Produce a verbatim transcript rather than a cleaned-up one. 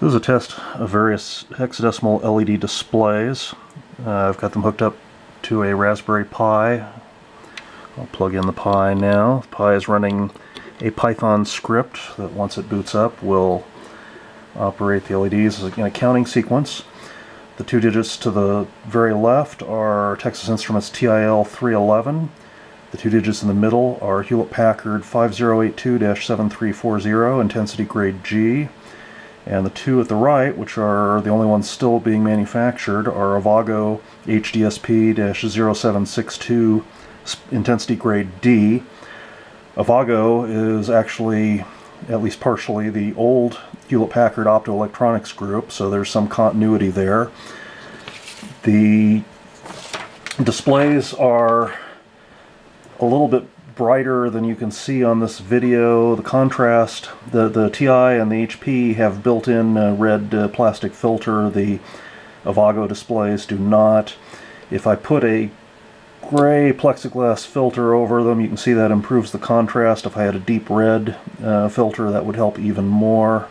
This is a test of various hexadecimal L E D displays. Uh, I've got them hooked up to a Raspberry Pi. I'll plug in the Pi now. The Pi is running a Python script that, once it boots up, will operate the L E Ds in a counting sequence. The two digits to the very left are Texas Instruments T I L three eleven. The two digits in the middle are Hewlett-Packard five zero eight two dash seven three four zero, intensity grade G. And the two at the right, which are the only ones still being manufactured, are Avago H D S P zero seven six two, intensity grade D. Avago is actually, at least partially, the old Hewlett-Packard optoelectronics group, so there's some continuity there. The displays are a little bit brighter than you can see on this video. The contrast, the, the T I and the H P have built-in uh, red uh, plastic filter. The Avago displays do not. If I put a gray plexiglass filter over them, you can see that improves the contrast. If I had a deep red uh, filter, that would help even more.